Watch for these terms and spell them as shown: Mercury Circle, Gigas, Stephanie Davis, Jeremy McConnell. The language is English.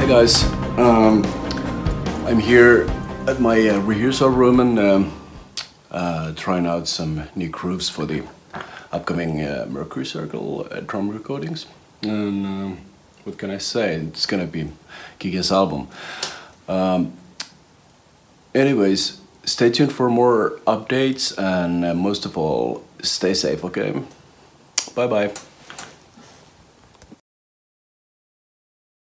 Hey guys, I'm here at my rehearsal room and trying out some new grooves for the upcoming Mercury Circle drum recordings. And what can I say? It's gonna be Gigas' album. Anyways, stay tuned for more updates and most of all, stay safe, okay? Bye bye.